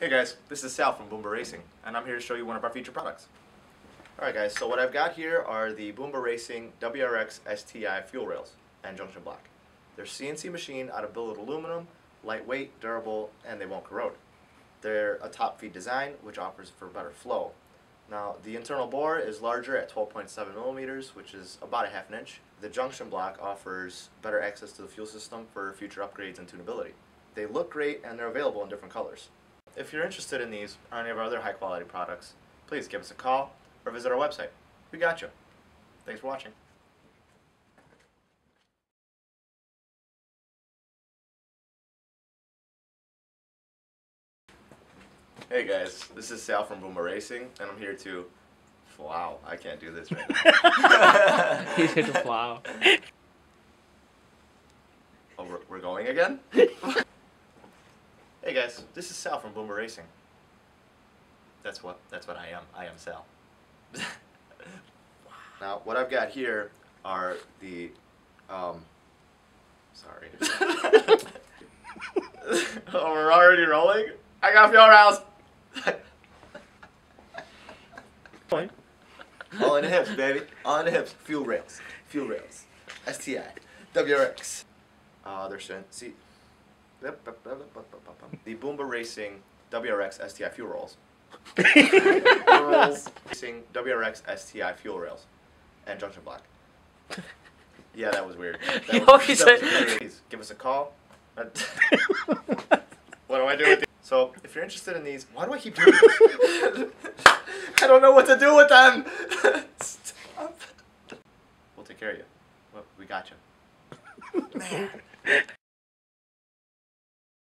Hey guys, this is Sal from Boomba Racing, and I'm here to show you one of our feature products. Alright guys, so what I've got here are the Boomba Racing WRX STI fuel rails and junction block. They're CNC machined out of billet aluminum, lightweight, durable, and they won't corrode. They're a top feed design which offers for better flow. Now the internal bore is larger at 12.7 millimeters, which is about a half an inch. The junction block offers better access to the fuel system for future upgrades and tunability. They look great and they're available in different colors. If you're interested in these or any of our other high quality products, please give us a call or visit our website. We got you. Thanks for watching. Hey guys, this is Sal from Boomba Racing, and I'm here to flow. I can't do this right now. He's here to flow. Oh, we're going again? Hey guys, this is Sal from Boomba Racing. That's what I am. I am Sal. Now, what I've got here are the, sorry. Oh, we're already rolling? I got fuel rails. Point. All in the hips, baby. All in the hips. Fuel rails. Fuel rails. STI. WRX. They're CNC. The Boomba Racing WRX STI fuel rolls. Racing WRX STI fuel rails and junction block. Yeah, that was weird. Please give us a call. What do I do with these? So, if you're interested in these, why do I keep doing this? I don't know what to do with them! Stop. We'll take care of you. We got you. Man.